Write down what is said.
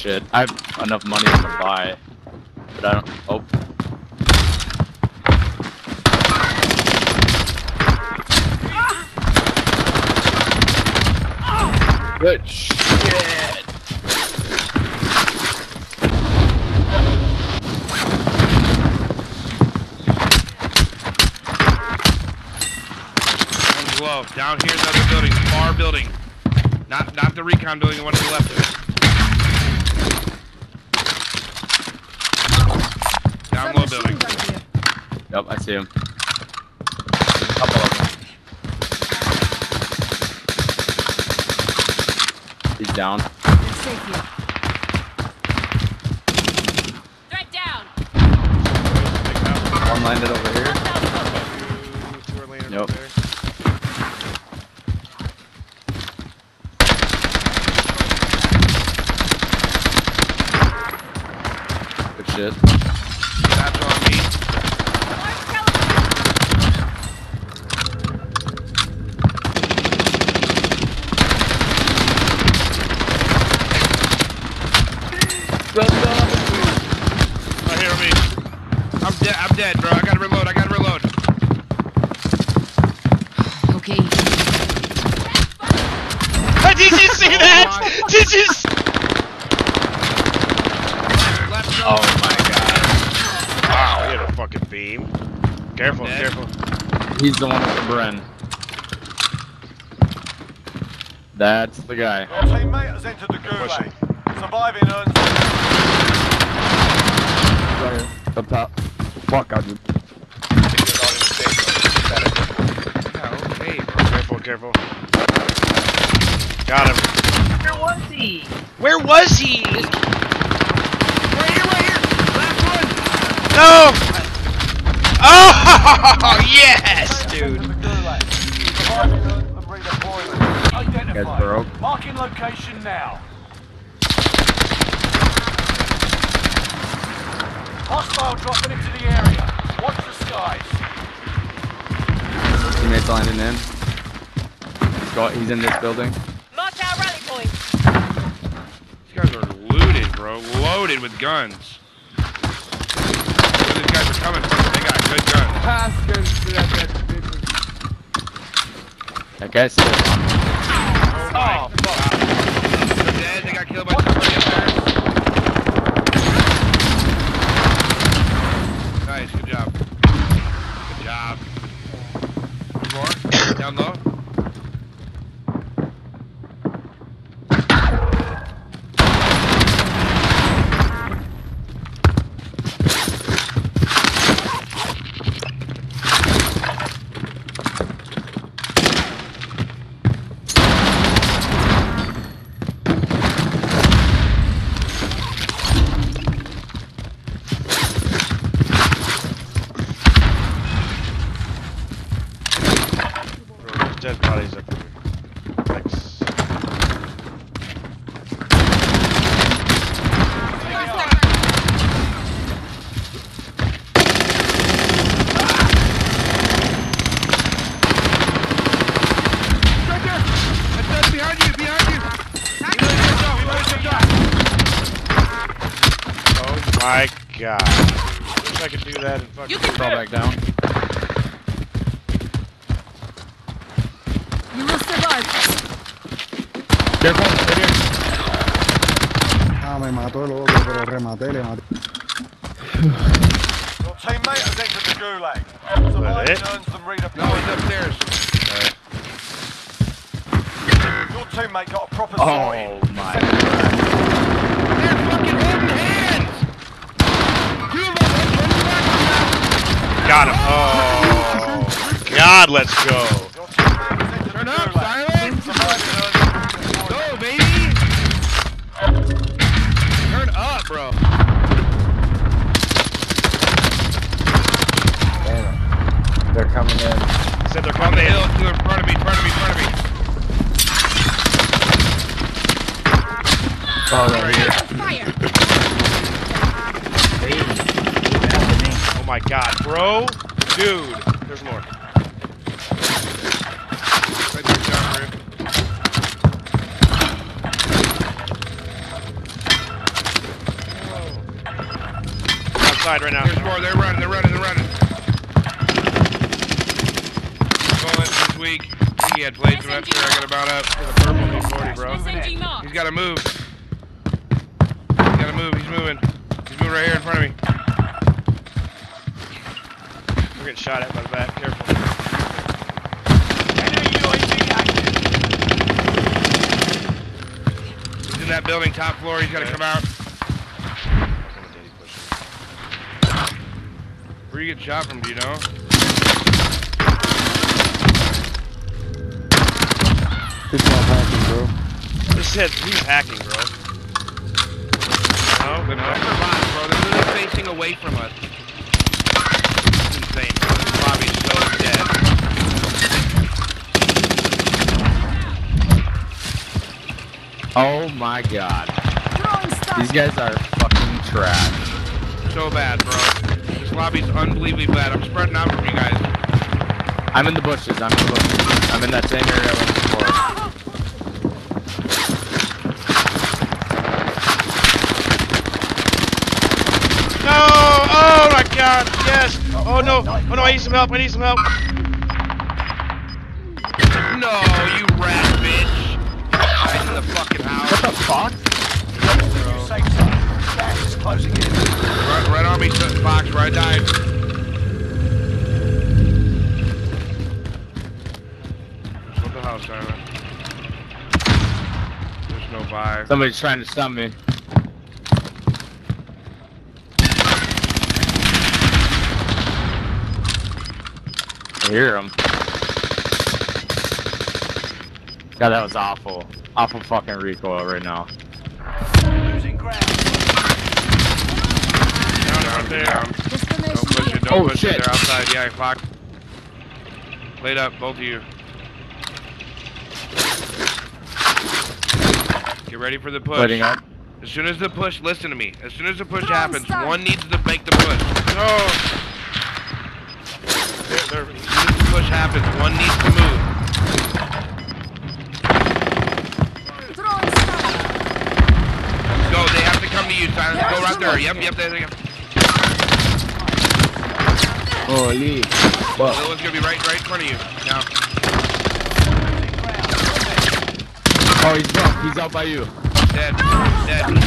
shit. I have enough money to buy, but I don't. Oh. Good shit. One glove. Down here in the other building. Far building. Not the recon building, the one to the left of it. Down low building. Yep, I see him. There's a couple of them. He's down. Threat down. One landed over here. Nope. Shit. That's on me. Oh, hear me. I'm dead, bro. I gotta reload. Okay. Did you see that? Did you see? Oh my god. Wow, he had a fucking beam. Careful, careful. He's the one with the Bren. That's the guy. Your teammate has entered the Gulag. Surviving earns... Right up top. Fuck, I did. Okay, bro. Careful, careful. Got him. Where was he? Where was he? No! Oh yes, dude. Marking location now. Hostile dropping into the area. Watch the skies. Teammates landing in. He's in this building. Mark our rally point. These guys are looted, bro. Loaded with guns. Coming from the big guy, good gun. That guy's still on. Oh, fuck. They're dead, they got killed by somebody up there. Nice, good job. Good job. One more, down low. Dead bodies are thanks. Right there! Behind you! He let us go! Oh my god. I wish I could do that and fucking fall back down. Ah, me mató el otro, pero rematé, le maté. Your teammate has entered the Gulag. Surviving earns them redeployment. No, he's upstairs. Right. Your teammate got a proper story. Oh my god. They're fucking holding hands! Got him. Oh, god, let's go. Your teammate has entered the Gulag. Go, baby! Turn up, bro. Damn. They're coming in. Said they're coming in. Two in front of me, Oh, there he is. Oh my god, bro. Dude. There's more. side right now. There's more. They're running. They're running. Bullets is weak. He had played too much. I got about up. The purple 240, bro. He's got to move. He's moving. He's moving right here in front of me. We're getting shot at by the back. Careful. He's in that building, top floor. He's got to come out. Where you get shot from, do you know? He's not hacking, bro. This said he's hacking, bro. No, they're behind, bro. They're literally facing away from us. It's insane, bro. This lobby's so dead. Oh my god. These guys are fucking trash. So bad, bro. This lobby's unbelievably bad. I'm spreading out from you guys. I'm in the bushes. I'm in that same area I was before. No! Oh my god! Yes! Oh no! Oh no! I need some help! No, you rat bitch! I'm in the fucking house. What the fuck? Bro. Is closing in. Right on me, Fox, right dive. What the hell, Simon? There's no fire. Somebody's trying to stun me. I hear him. God, that was awful. Awful fucking recoil right now. Losing ground. There. Don't push it, don't push it, they're outside, yeah, Fox. Laid up, both of you. Get ready for the push. Lighting up. As soon as the push, listen to me. As soon as the push happens, one needs to make the push. No! As soon as the push happens, one needs to move. Go, they have to come to you, Silence. Go right there. Yep, there they go. Holy fuck. That one's gonna be right in front of you. Now. Oh, he's out by you. Dead.